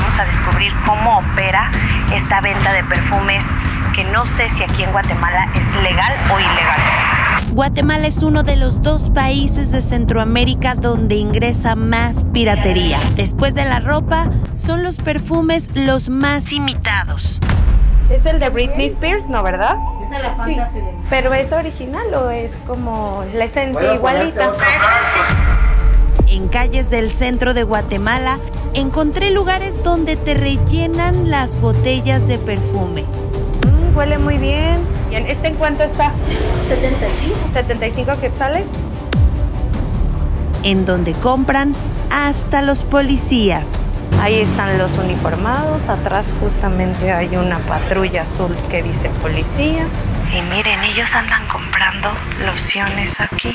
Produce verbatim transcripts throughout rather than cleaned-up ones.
vamos a descubrir cómo opera esta venta de perfumes que no sé si aquí en Guatemala es legal o ilegal. Guatemala es uno de los dos países de Centroamérica donde ingresa más piratería. Después de la ropa, son los perfumes los más imitados. Es el de Britney Spears, ¿no, verdad? Es de la Fantasy. Sí. ¿Pero es original o es como la esencia igualita? En calles del centro de Guatemala, encontré lugares donde te rellenan las botellas de perfume. Mm, huele muy bien. ¿Este en cuánto está? setenta y cinco. ¿setenta y cinco quetzales? En donde compran hasta los policías. Ahí están los uniformados. Atrás justamente hay una patrulla azul que dice policía. Y miren, ellos andan comprando lociones aquí.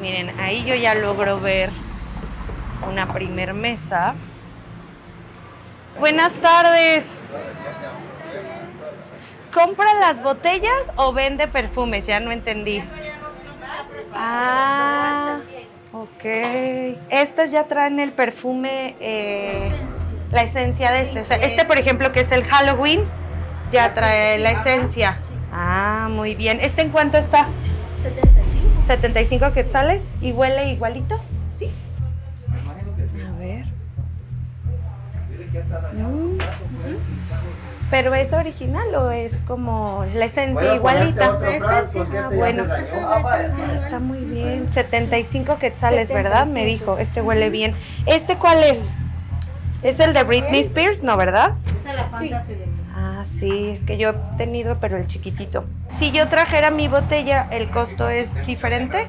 Miren, ahí yo ya logro ver una primer mesa. Buenas tardes. ¿Compra las botellas o vende perfumes? Ya no entendí. Ah, ok. Estas ya traen el perfume, eh, la esencia de este. O sea, este, por ejemplo, que es el Halloween, ya trae la esencia. Ah, muy bien. ¿Este en cuánto está? setenta y cinco. ¿setenta y cinco quetzales? ¿Y huele igualito? Sí. A ver. Mm. ¿Pero es original o es como la esencia igualita? Ah, bueno. Ah, está muy bien. setenta y cinco quetzales, ¿verdad? Me dijo. Este huele bien. ¿Este cuál es? Es el de Britney Spears, ¿no, verdad? Sí. Ah, sí. Es que yo he tenido, pero el chiquitito. Si yo trajera mi botella, ¿el costo es diferente?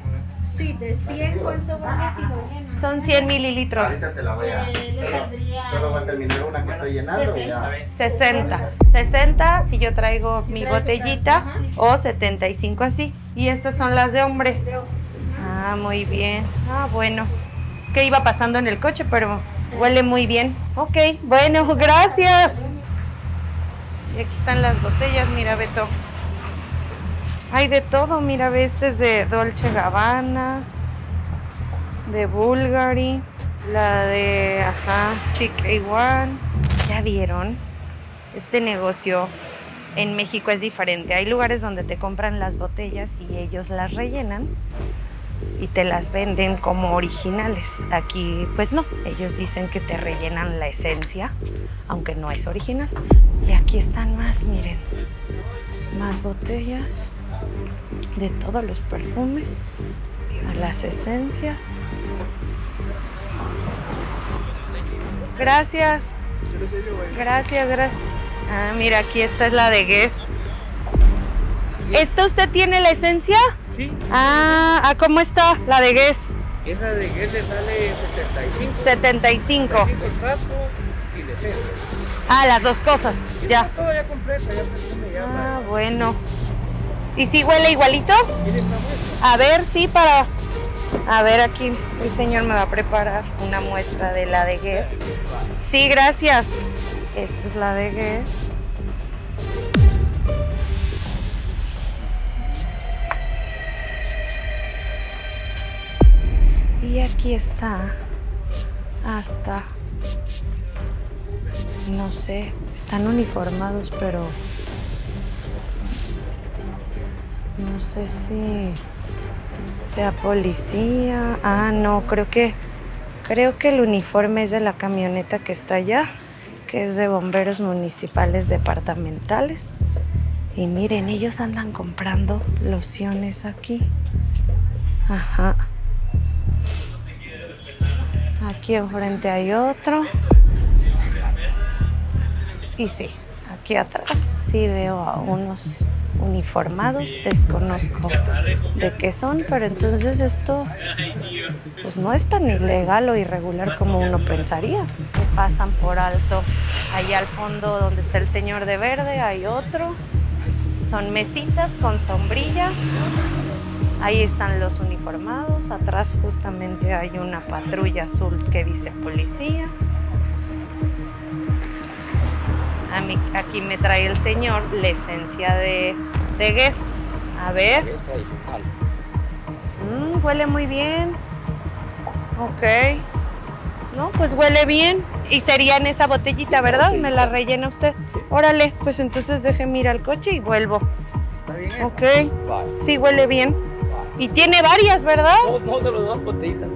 Sí, de cien, ¿cuánto vale si lo llenas? Son cien mililitros. Ahorita te la voy a... Solo va a terminar una que estoy llenando y ya... sesenta. sesenta si yo traigo mi botellita o setenta y cinco así. Y estas son las de hombre. Ah, muy bien. Ah, bueno. Es que iba pasando en el coche, pero huele muy bien. Ok, bueno, gracias. Y aquí están las botellas, mira, Beto. Hay de todo, mira, ve, este es de Dolce Gabbana, de Bulgari, la de, ajá, C K uno. ¿Ya vieron? Este negocio en México es diferente. Hay lugares donde te compran las botellas y ellos las rellenan y te las venden como originales. Aquí, pues no, ellos dicen que te rellenan la esencia, aunque no es original. Y aquí están más, miren, más botellas. De todos los perfumes, a las esencias. Gracias. Gracias, gracias. Ah, mira, aquí esta es la de Guess. ¿Esta usted tiene la esencia? Sí. Ah, ¿cómo está la de Guess? Esa de Guess le sale setenta y cinco. setenta y cinco. Ah, las dos cosas, ya. Ah, bueno. ¿Y si huele igualito? A ver, sí, para... A ver, aquí el señor me va a preparar una muestra de la de Guess. Sí, gracias. Esta es la de Guess. Y aquí está. Hasta... No sé, están uniformados, pero... No sé si sea policía. Ah, no, creo que creo que el uniforme es de la camioneta que está allá, que es de bomberos municipales departamentales. Y miren, ellos andan comprando lociones aquí. Ajá. Aquí enfrente hay otro. Y sí, aquí atrás sí veo a unos... uniformados, desconozco de qué son, pero entonces esto pues no es tan ilegal o irregular como uno pensaría. Se pasan por alto. Allá al fondo donde está el señor de verde hay otro. Son mesitas con sombrillas. Ahí están los uniformados. Atrás justamente hay una patrulla azul que dice policía. A mí, aquí me trae el señor la esencia de, de Guess. A ver. Mm, huele muy bien. Ok. No, pues huele bien y sería en esa botellita, ¿verdad? Me la rellena usted. Órale, pues entonces déjeme ir al coche y vuelvo. Ok, sí huele bien. Y tiene varias, ¿verdad? No, de las dos botellitas.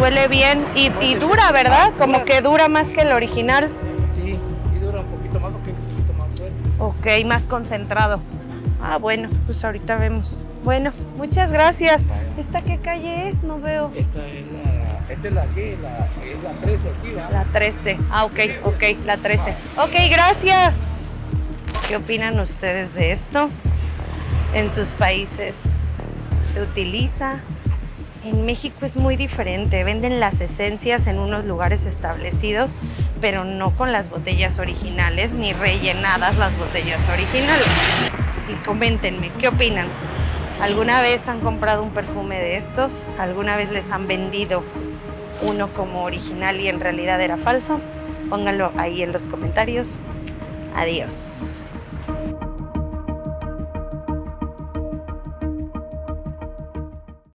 Huele bien y, y dura, ¿verdad? Como que dura más que el original. Sí, y dura un poquito más porque es un poquito más fuerte. Ok, más concentrado. Ah, bueno, pues ahorita vemos. Bueno, muchas gracias. ¿Esta qué calle es? No veo. Esta es la, esta es la, ¿qué? La, es la trece aquí, ¿verdad? La trece. Ah, ok, ok, la trece. Ok, gracias. ¿Qué opinan ustedes de esto? En sus países se utiliza. En México es muy diferente. Venden las esencias en unos lugares establecidos, pero no con las botellas originales ni rellenadas las botellas originales. Y coméntenme, ¿qué opinan? ¿Alguna vez han comprado un perfume de estos? ¿Alguna vez les han vendido uno como original y en realidad era falso? Pónganlo ahí en los comentarios. Adiós.